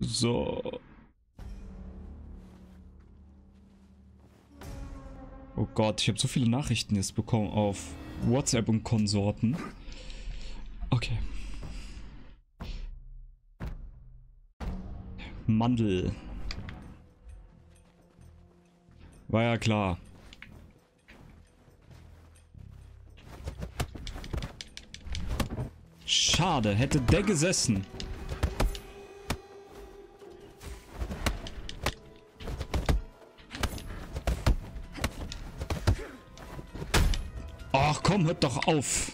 So. Oh Gott, ich habe so viele Nachrichten jetzt bekommen auf WhatsApp und Konsorten. Okay. Mandel. War ja klar. Schade, hätte der gesessen. Ach komm, hört doch auf.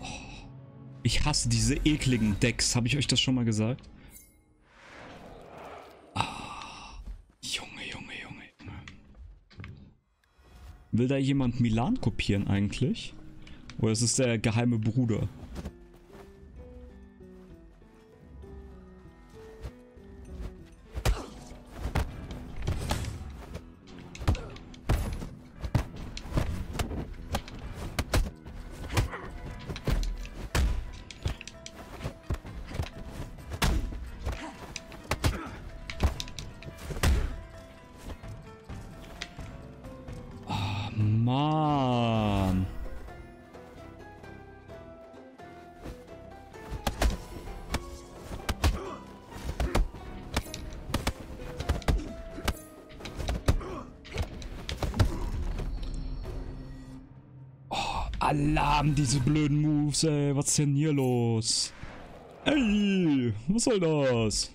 Oh, ich hasse diese ekligen Decks. Habe ich euch das schon mal gesagt? Will da jemand Milan kopieren eigentlich? Oder ist es der geheime Bruder? Alarm, diese blöden Moves, ey. Was ist denn hier los? Ey, was soll das?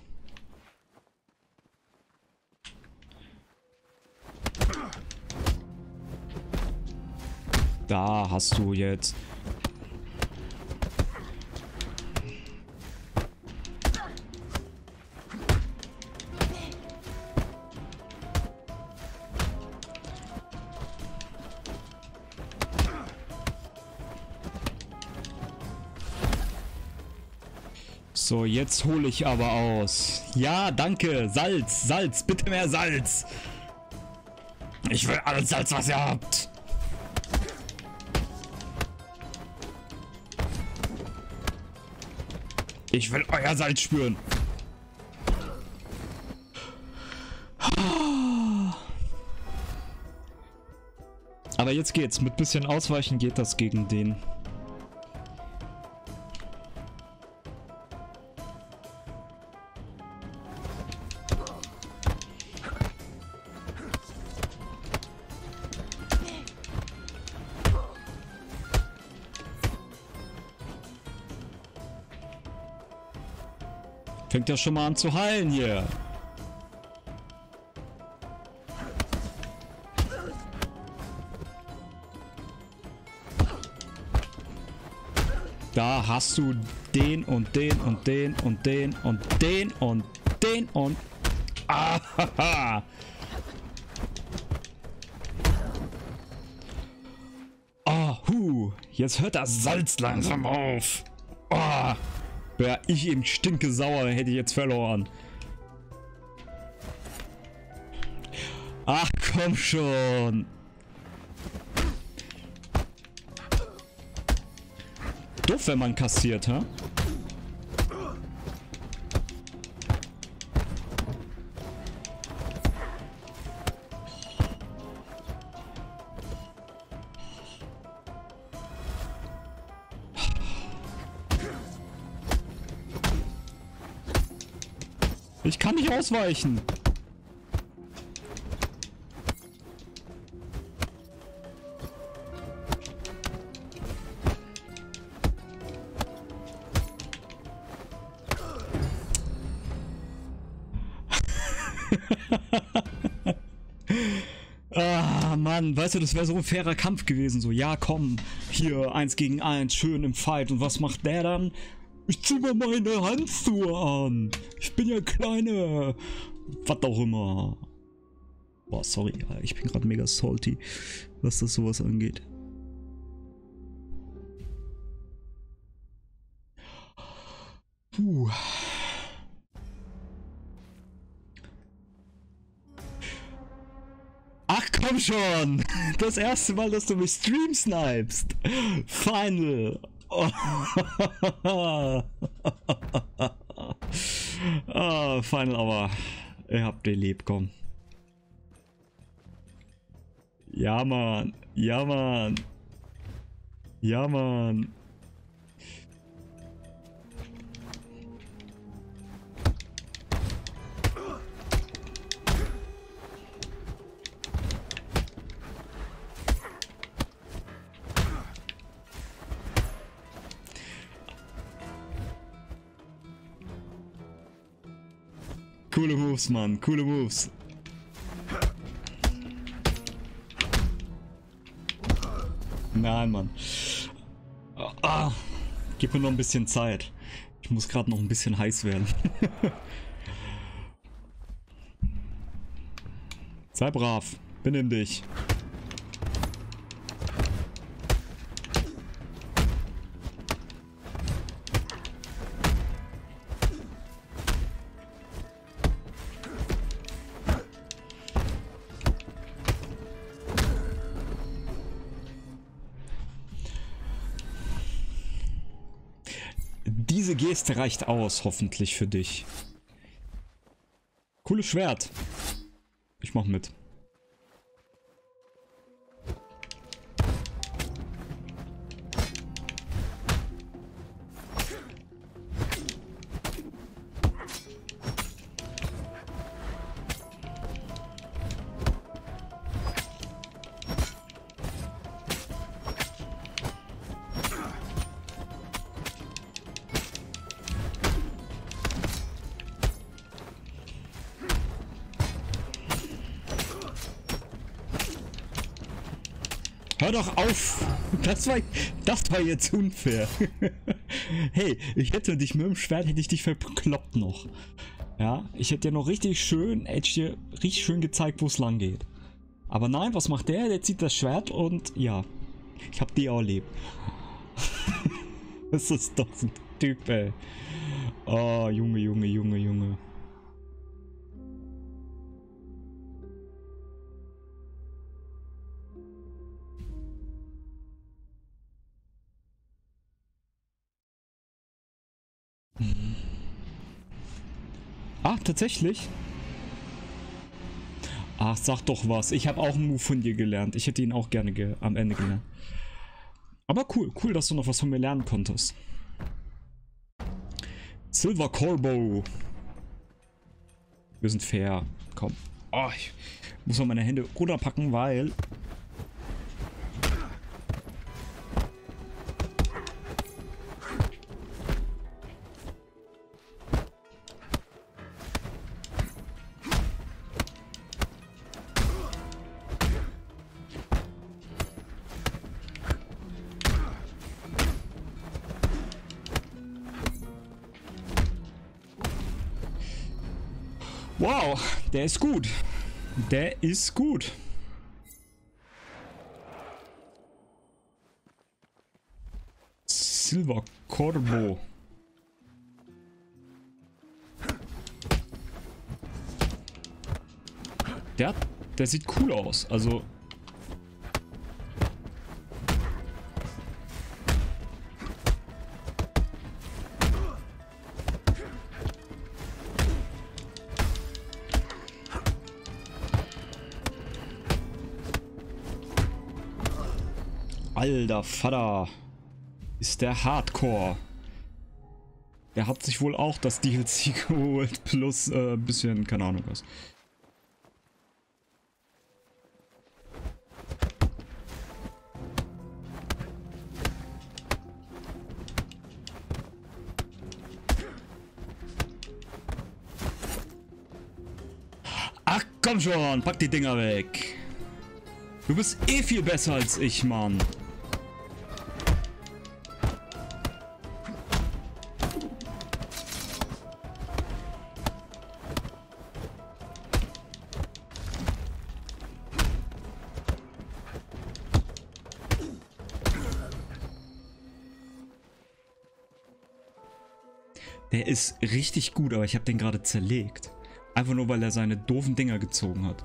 Da hast du jetzt. So, jetzt hole ich aber aus. Ja, danke. Salz, Salz, bitte mehr Salz. Ich will alles Salz, was ihr habt. Ich will euer Salz spüren. Aber jetzt geht's. Mit bisschen Ausweichen geht das gegen den. Fängt ja schon mal an zu heilen hier. Da hast du den und den und den und den und den und den und... Ahaha. Oh, jetzt hört das Salz langsam auf. Oh. Wäre ich eben stinke sauer, hätte ich jetzt verloren. Ach komm schon. Doof, wenn man kassiert, ha? Ich kann nicht ausweichen. Ah, Mann, weißt du, das wäre so ein fairer Kampf gewesen. So, ja, komm, hier 1 gegen 1, schön im Fight. Und was macht der dann? Ich zieh mal meine Handschuhe an. Ich bin ja kleine. Was auch immer. Boah, sorry, ich bin gerade mega salty, was das sowas angeht. Puh. komm schon! Das erste Mal, dass du mich streamsnipest! Final! Oh. Oh, Final Hour. Ihr habt den lieb, komm. Ja, Mann. Ja, Mann. Ja, Mann. Coole Moves, Mann. Coole Moves. Nein, Mann. Ah, gib mir noch ein bisschen Zeit. Ich muss gerade noch ein bisschen heiß werden. Sei brav. Benimm dich. Diese Geste reicht aus, hoffentlich für dich. Cooles Schwert. Ich mach mit. Hör doch auf! Das war jetzt unfair. Hey, ich hätte dich mit dem Schwert, hätte ich dich verkloppt noch. Ja, ich hätte dir noch richtig schön gezeigt, wo es lang geht. Aber nein, was macht der? Der zieht das Schwert und ja. Ich hab die auch lieb. Das ist doch ein Typ, ey. Oh, Junge, Junge, Junge, Junge. Ach, tatsächlich? Ach, sag doch was. Ich habe auch einen Move von dir gelernt. Ich hätte ihn auch gerne am Ende gelernt. Aber cool, dass du noch was von mir lernen konntest. Silver Corvo. Wir sind fair. Komm. Oh, ich muss mal meine Hände runterpacken, weil... Wow, der ist gut. Der ist gut. Silver Corvo. Der sieht cool aus. Also... Alter Vater, ist der Hardcore. Der hat sich wohl auch das DLC geholt, plus ein bisschen, keine Ahnung was. Ach komm schon, pack die Dinger weg. Du bist eh viel besser als ich, Mann. Der ist richtig gut, aber ich habe den gerade zerlegt. Einfach nur, weil er seine doofen Dinger gezogen hat.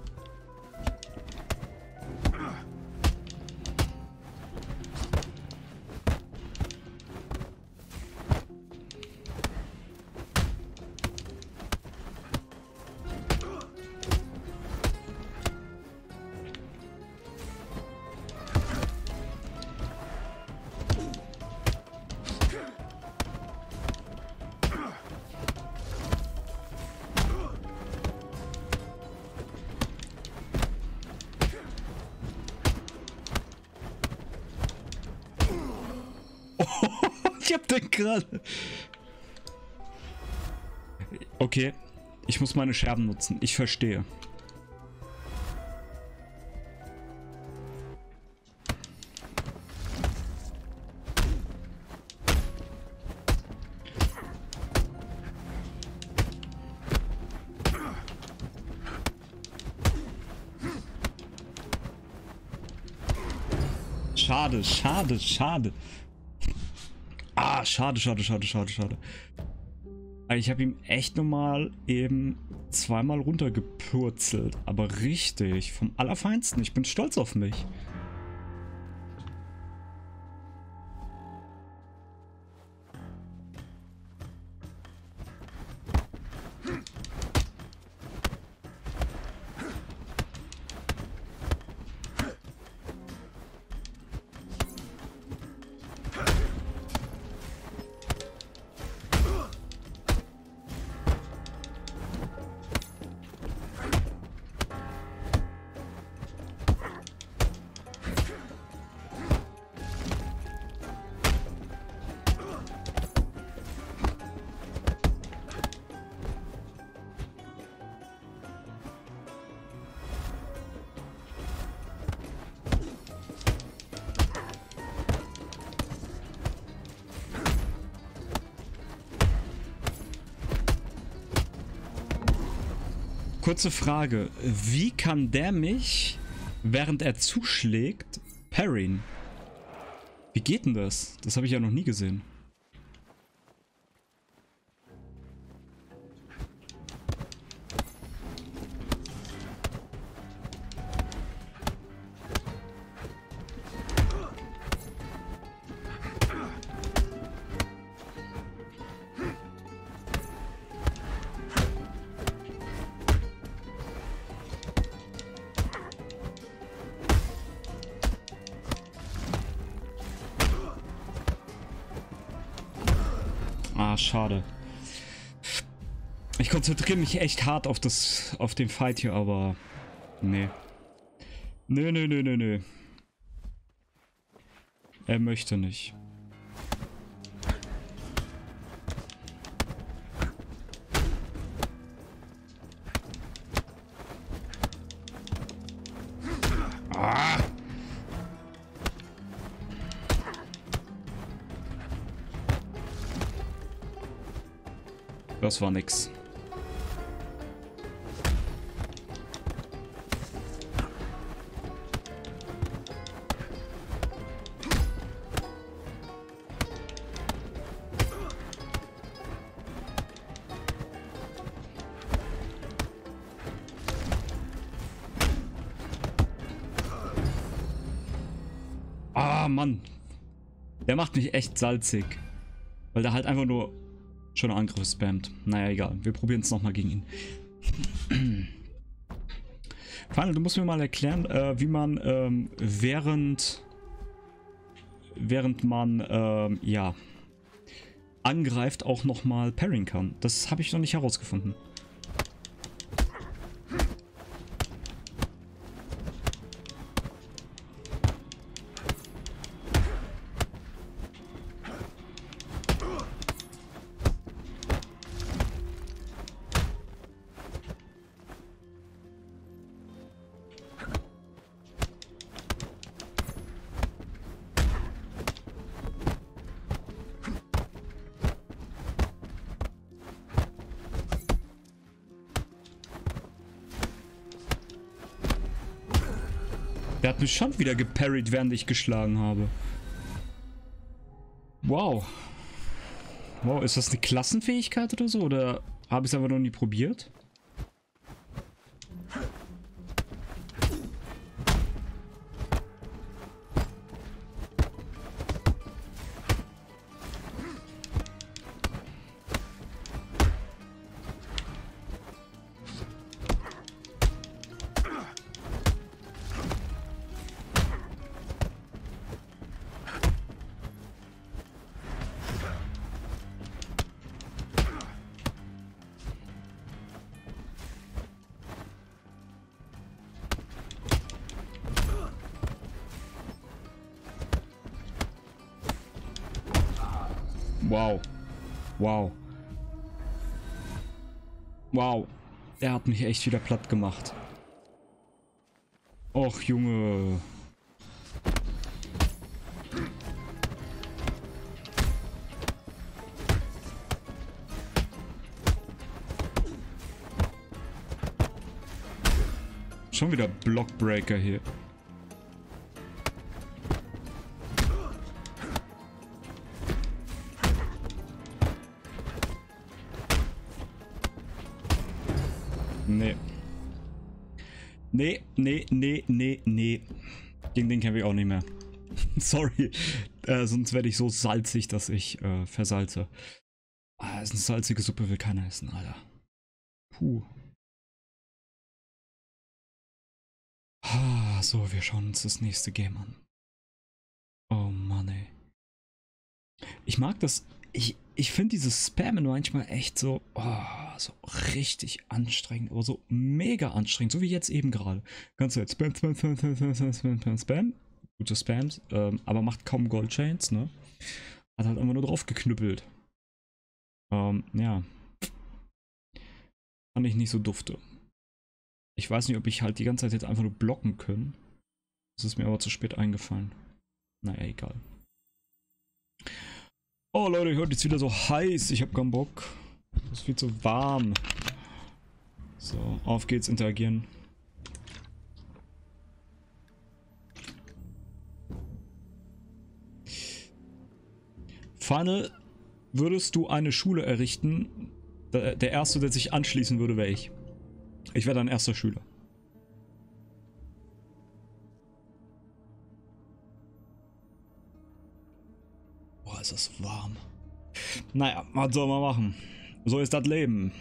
Ich hab den gerade. Okay. Ich muss meine Scherben nutzen. Ich verstehe. Schade, schade, schade. Ah, schade, schade, schade, schade, schade. Ich habe ihm echt nochmal eben zweimal runtergepurzelt. Aber richtig, vom Allerfeinsten. Ich bin stolz auf mich. Kurze Frage, wie kann der mich, während er zuschlägt, parryen? Wie geht denn das? Das habe ich ja noch nie gesehen. Schade. Ich konzentriere mich echt hart auf den Fight hier, aber nee. Nö, nö, nö, nö, nö. Er möchte nicht. Das war nix. Ah, Mann. Der macht mich echt salzig. Weil der halt einfach nur schon Angriff spammt. Naja, egal. Wir probieren es nochmal gegen ihn. Final, du musst mir mal erklären, wie man während man ja angreift auch nochmal parryen kann. Das habe ich noch nicht herausgefunden. Der hat mich schon wieder geparried, während ich geschlagen habe. Wow. Wow, ist das eine Klassenfähigkeit oder so? Oder habe ich es einfach noch nie probiert? Wow. Wow. Wow. Der hat mich echt wieder platt gemacht. Och, Junge. Schon wieder Blockbreaker hier. Nee. Nee, nee, nee, nee, nee. Gegen den kämpfe ich auch nicht mehr. Sorry. Sonst werde ich so salzig, dass ich versalze. Ah, ist eine salzige Suppe, will keiner essen, Alter. Puh. So, wir schauen uns das nächste Game an. Oh Mann, ey. Ich mag das. Ich finde dieses Spammen manchmal echt so, oh, so richtig anstrengend, aber so mega anstrengend, so wie jetzt eben gerade. Kannst du jetzt Spam, Spam, Spam, Spam, Spam, Spam, Spam, Spam, Spam. Gute Spams, aber macht kaum Gold Chains, ne? Hat halt einfach nur drauf geknüppelt. Ja. Fand ich nicht so dufte. Ich weiß nicht, ob ich halt die ganze Zeit jetzt einfach nur blocken können. Das ist mir aber zu spät eingefallen. Naja, egal. Oh Leute, heute ist wieder so heiß. Ich hab keinen Bock. Es ist viel zu warm. So, auf geht's, interagieren. Final, würdest du eine Schule errichten? Der erste, der sich anschließen würde, wäre ich. Ich werde ein erster Schüler. Boah, ist das warm. Naja, was soll man machen? So ist das Leben.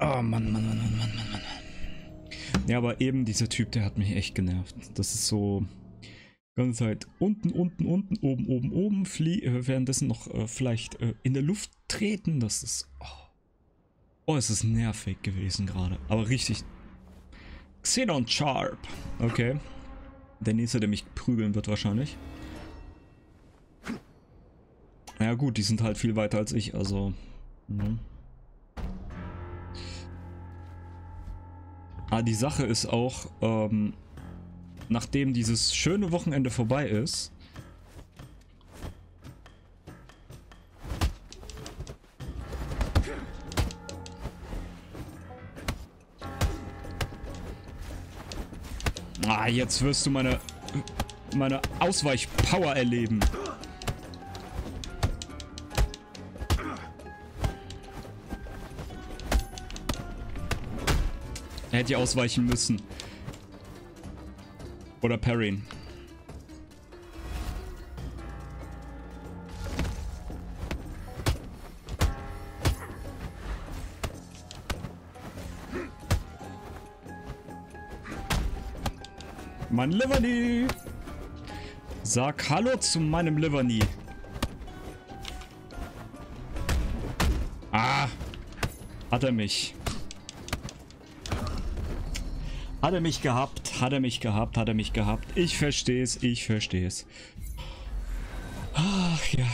Oh Mann, Mann, Mann, Mann, Mann, Mann, Mann. Ja, aber eben dieser Typ, der hat mich echt genervt. Das ist so... ganze Zeit unten, unten, unten, oben, oben, oben, währenddessen noch vielleicht in der Luft treten, das ist... Oh, oh, es ist nervig gewesen gerade, aber richtig... Xenon Sharp, okay. Der nächste, der mich prügeln wird wahrscheinlich. Ja gut, die sind halt viel weiter als ich, also... Mh. Ah, die Sache ist auch... nachdem dieses schöne Wochenende vorbei ist. Ah, jetzt wirst du meine Ausweichpower erleben. Er hätte ja ausweichen müssen. Oder parryen. Mein Liverny! Sag Hallo zu meinem Liverny. Ah! Hat er mich. Hat er mich gehabt, hat er mich gehabt, hat er mich gehabt. Ich versteh's, ich versteh's. Ach ja.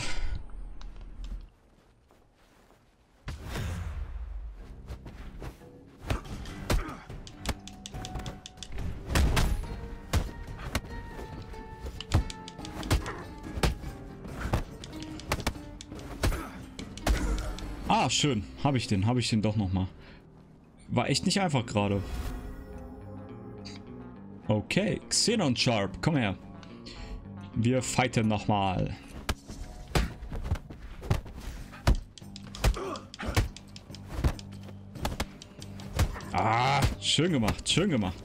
Ah, schön. Hab ich den doch nochmal. War echt nicht einfach gerade. Okay, Xenon Sharp, komm her. Wir fighten nochmal. Ah, schön gemacht, schön gemacht.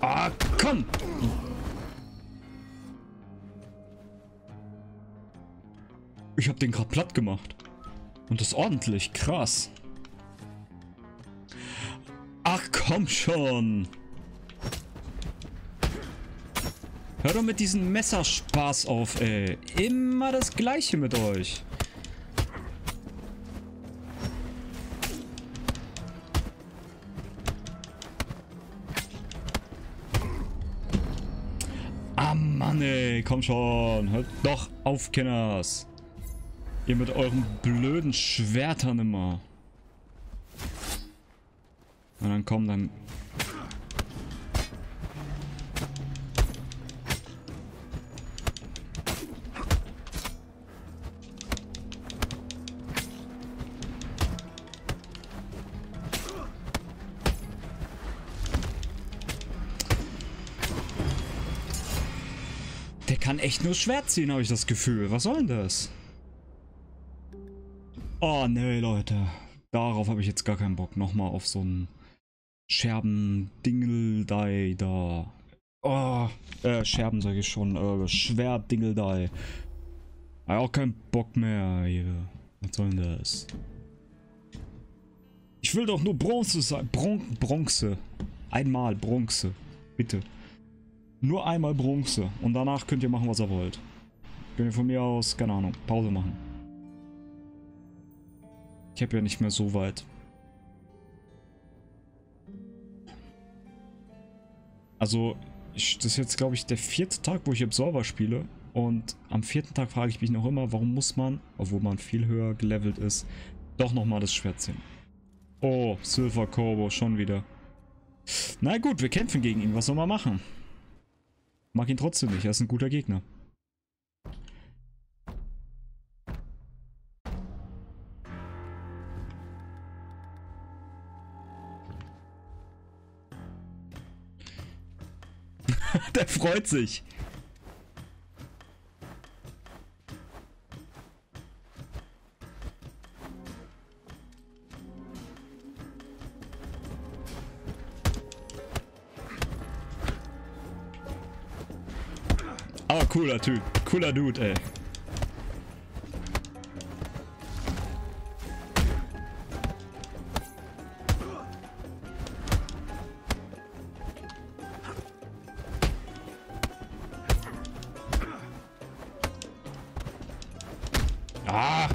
Ah, komm! Ich hab den gerade platt gemacht. Und das ordentlich, krass. Ach komm schon. Hör doch mit diesem Messerspaß auf, ey. Immer das Gleiche mit euch. Ah, Mann, ey. Komm schon. Hört doch auf, Kinders. Ihr mit euren blöden Schwertern immer. Und dann komm, dann... Der kann echt nur Schwert ziehen, habe ich das Gefühl. Was soll denn das? Oh, nee, Leute. Darauf habe ich jetzt gar keinen Bock. Nochmal auf so einen Scherben-Dingeldei da. Oh, Scherben sage ich schon. Schwert-Dingeldei. Hab auch keinen Bock mehr hier. Was soll denn das? Ich will doch nur Bronze sein. Bronze. Einmal Bronze. Bitte. Nur einmal Bronze. Und danach könnt ihr machen, was ihr wollt. Könnt ihr von mir aus, keine Ahnung, Pause machen. Ich habe ja nicht mehr so weit. Also, das ist jetzt, glaube ich, der 4. Tag, wo ich Absolver spiele. Und am 4. Tag frage ich mich noch immer, warum muss man, obwohl man viel höher gelevelt ist, doch nochmal das Schwert ziehen. Oh, Silver Corvo, schon wieder. Na gut, wir kämpfen gegen ihn. Was soll man machen? Mag ihn trotzdem nicht, er ist ein guter Gegner. Der freut sich. Cooler Typ, cooler Dude, ey. Ah!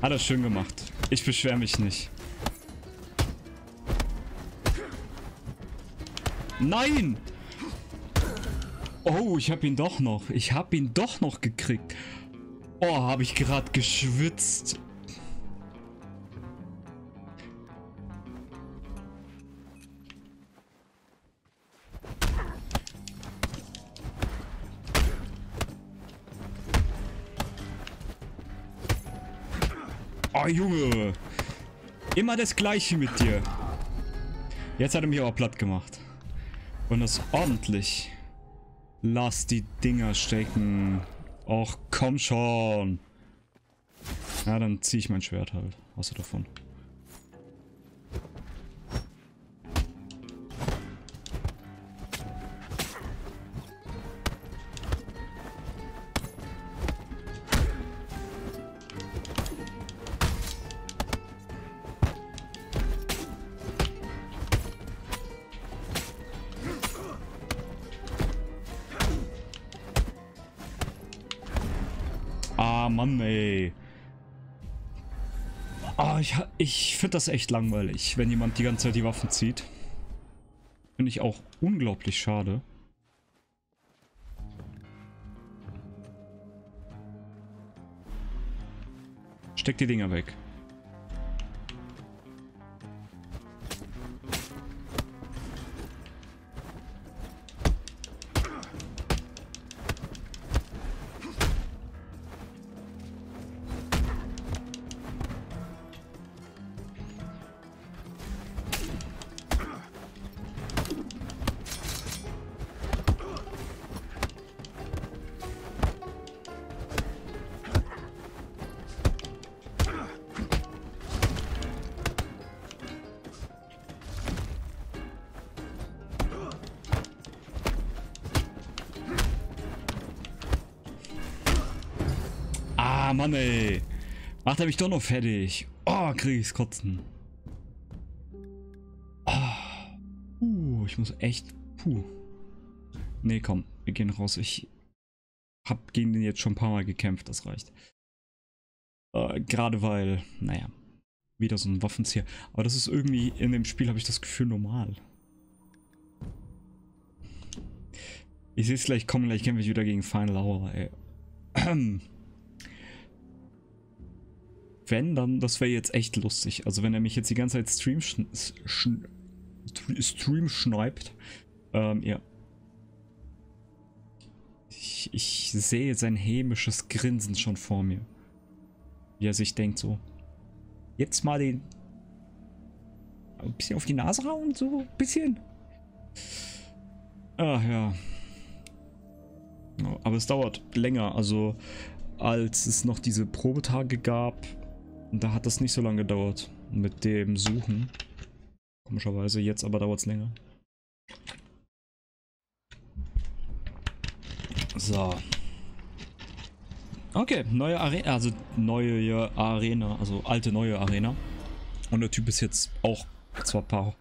Hat er schön gemacht. Ich beschwere mich nicht. Nein! Oh, ich hab ihn doch noch. Ich hab ihn doch noch gekriegt. Oh, habe ich gerade geschwitzt. Oh, Junge. Immer das Gleiche mit dir. Jetzt hat er mich aber platt gemacht. Und das ordentlich. Lass die Dinger stecken. Och, komm schon. Na, dann zieh ich mein Schwert halt. Was hast du davon? Mann, ey. Oh, ich finde das echt langweilig, wenn jemand die ganze Zeit die Waffen zieht. Finde ich auch unglaublich schade. Steck die Dinger weg. Mann, ey. Macht er mich doch noch fertig. Oh, krieg ich's kotzen. Oh. Ich muss echt... Puh. Nee, komm, wir gehen raus. Ich hab gegen den jetzt schon ein paar Mal gekämpft, das reicht. Gerade weil, naja, wieder so ein Waffenzieher. Aber das ist irgendwie, in dem Spiel habe ich das Gefühl, normal. Ich sehe es gleich kommen, gleich kämpfe ich wieder gegen Final Hour, ey. Wenn, dann, das wäre jetzt echt lustig. Also wenn er mich jetzt die ganze Zeit Stream schneibt. Ja. Ich sehe jetzt ein hämisches Grinsen schon vor mir. Wie er sich denkt so. Jetzt mal den... Ein bisschen auf die Nase hauen, so ein bisschen. Ach ja. Aber es dauert länger, also als es noch diese Probetage gab, da hat das nicht so lange gedauert mit dem Suchen. Komischerweise, jetzt aber dauert es länger. So. Okay, neue Arena, also neue Arena, also alte neue Arena. Und der Typ ist jetzt auch zwar ein paar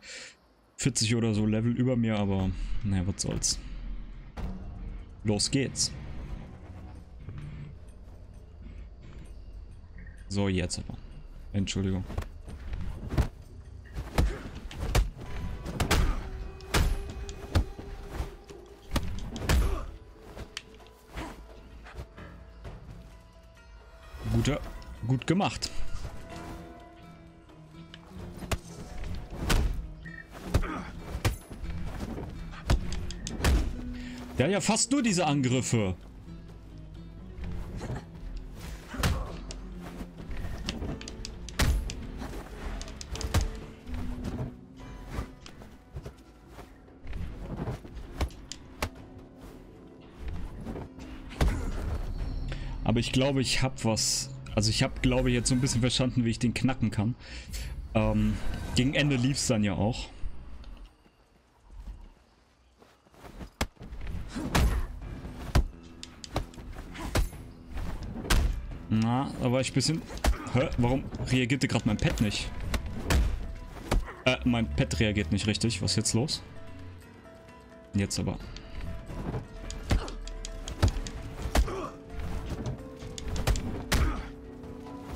40 oder so Level über mir, aber naja, was soll's. Los geht's. So, jetzt aber. Entschuldigung. Gut gemacht. Der hat ja fast nur diese Angriffe. Aber ich glaube, ich habe was... Also ich habe, glaube ich, jetzt so ein bisschen verstanden, wie ich den knacken kann. Gegen Ende lief es dann ja auch. Na, da war ich ein bisschen... Hä? Warum reagierte gerade mein Pad nicht? Mein Pad reagiert nicht richtig. Was ist jetzt los? Jetzt aber.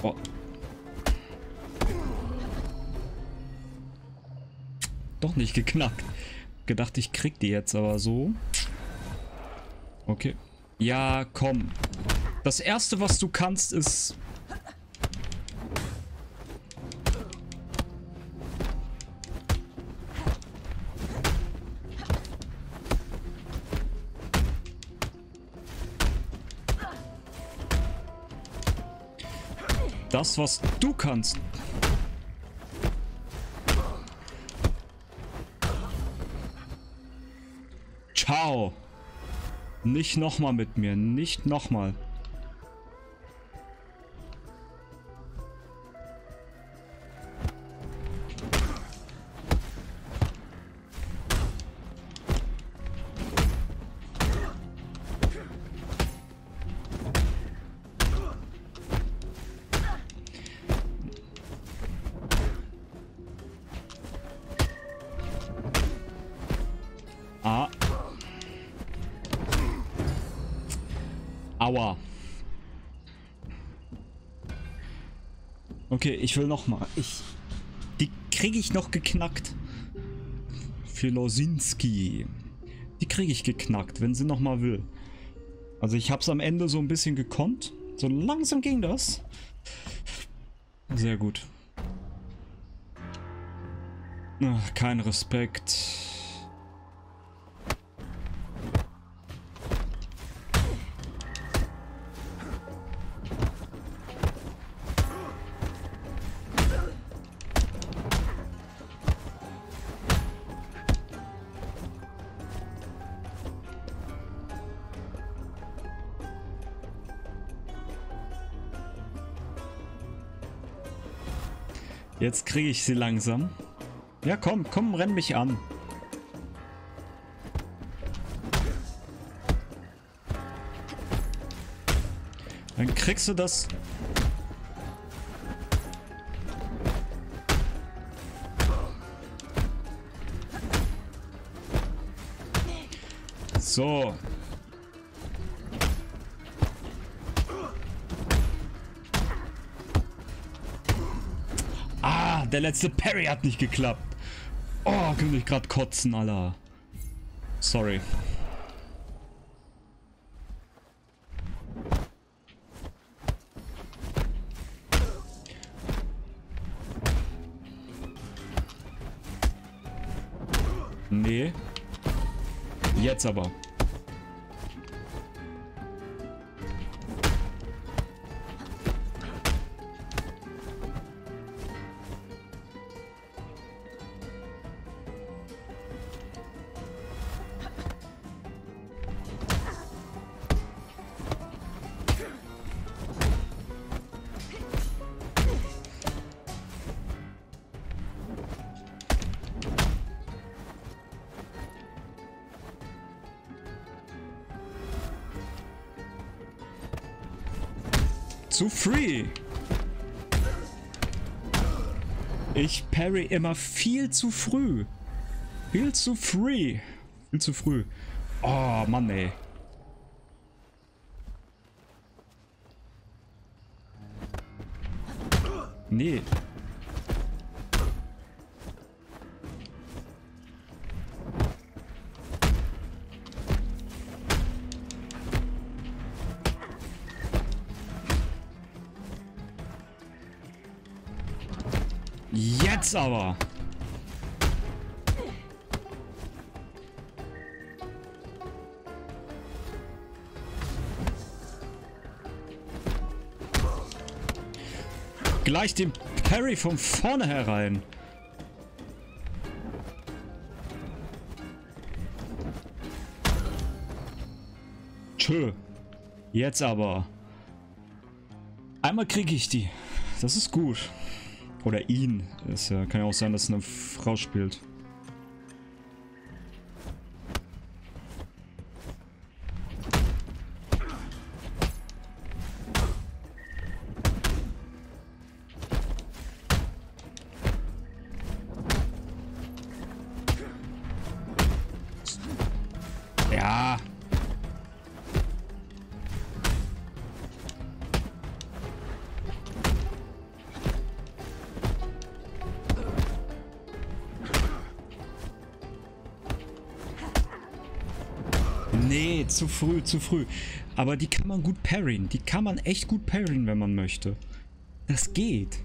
Oh. Doch nicht geknackt. Gedacht, ich krieg die jetzt, aber so. Okay. Ja, komm. Das erste, was du kannst, ist... Das, was du kannst. Ciao. Nicht nochmal mit mir. Nicht nochmal. Aua. Okay, ich will nochmal. Die kriege ich noch geknackt. Filosinski. Die kriege ich geknackt, wenn sie nochmal will. Also ich habe es am Ende so ein bisschen gekonnt. So langsam ging das. Sehr gut. Ach, kein Respekt. Jetzt kriege ich sie langsam. Ja, komm, renn mich an. Dann kriegst du das. So. Ah, der letzte Parry hat nicht geklappt. Oh, könnte ich gerade kotzen, Alter. Sorry. Nee. Jetzt aber. Zu free. Ich parry immer viel zu früh. Viel zu free. Viel zu früh. Oh Mann, ey. Nee. Jetzt aber. Gleich den Parry von vorne herein. Tschö. Jetzt aber. Einmal kriege ich die. Das ist gut. Oder ihn. Das kann ja auch sein, dass eine Frau spielt. Ja. Nee, zu früh, zu früh. Aber die kann man gut parryen. Die kann man echt gut parryen, wenn man möchte. Das geht.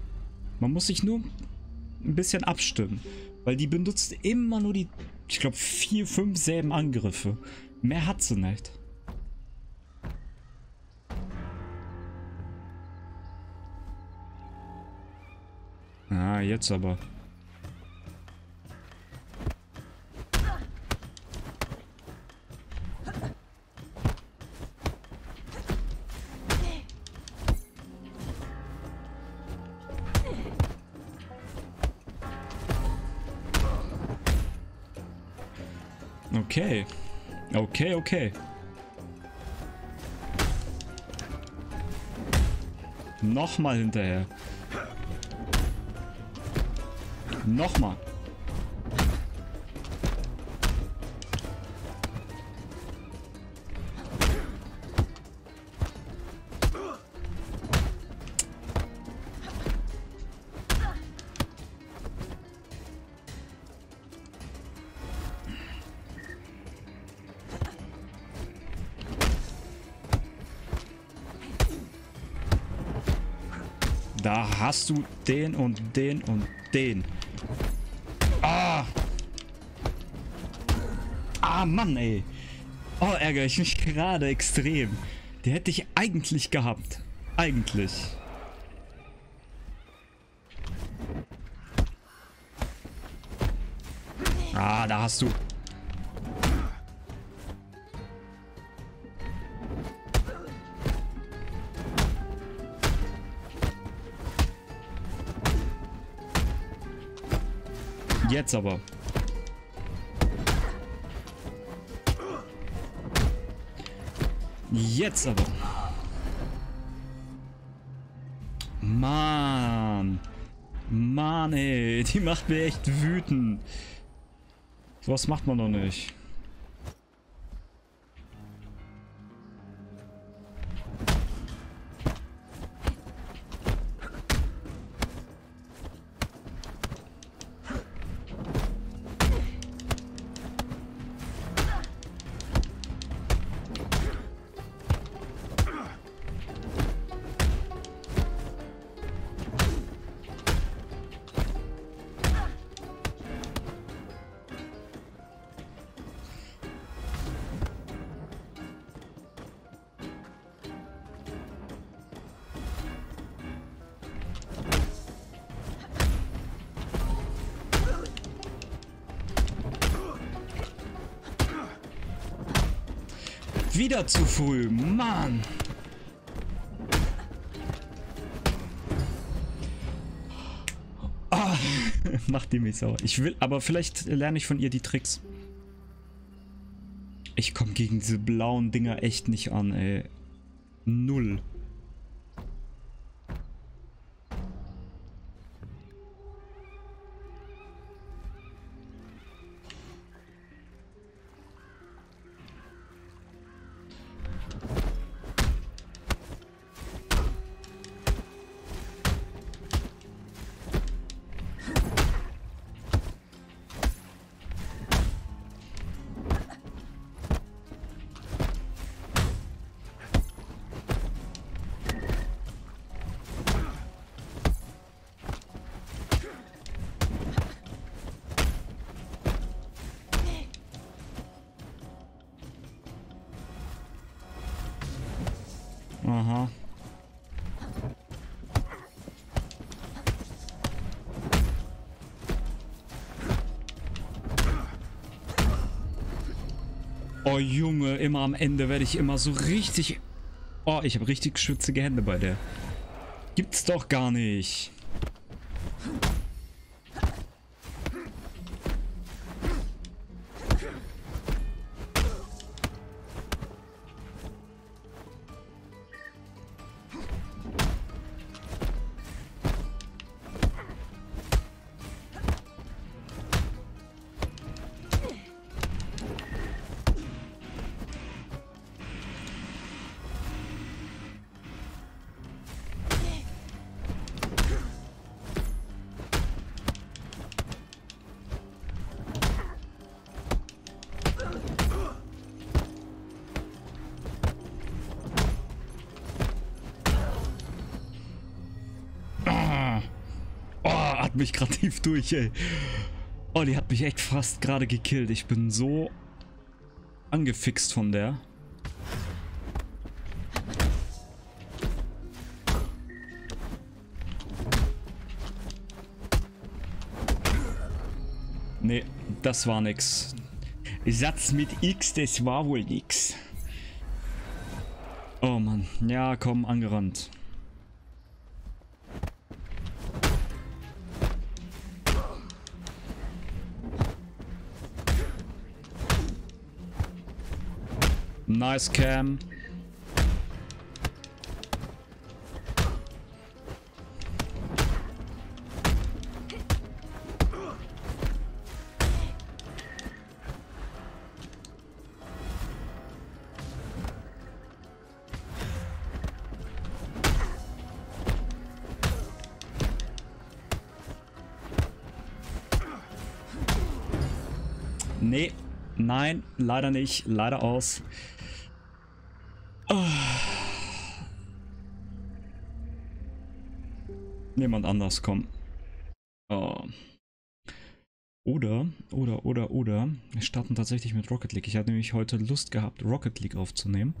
Man muss sich nur ein bisschen abstimmen. Weil die benutzt immer nur die, ich glaube, 4, 5 selben Angriffe. Mehr hat sie nicht. Ah, jetzt aber. Okay, okay, okay. Nochmal hinterher. Nochmal. Da hast du den und den und den. Ah! Ah, Mann, ey. Oh, ärgere ich mich gerade extrem. Die hätte ich eigentlich gehabt. Eigentlich. Ah, da hast du... Jetzt aber. Jetzt aber. Mann. Mann, ey. Die macht mir echt wütend. Sowas macht man doch nicht. wieder zu früh, Mann. Ah, macht die mich sauer. Ich will, aber vielleicht lerne ich von ihr die Tricks. Ich komme gegen diese blauen Dinger echt nicht an, ey. Null. Aha. Oh Junge, immer am Ende werde ich immer so richtig... Oh, ich habe richtig schwitzige Hände bei der. Gibt's doch gar nicht. Mich gerade tief durch, ey. Oh, die hat mich echt fast gerade gekillt. Ich bin so angefixt von der. Nee, das war nix. Satz mit X, das war wohl nix. Oh Mann. Ja, komm, angerannt. Nice Cam. Nee, nein, leider nicht, leider aus. Jemand anders kommen. Oh. Oder. Wir starten tatsächlich mit Rocket League. Ich hatte nämlich heute Lust gehabt, Rocket League aufzunehmen.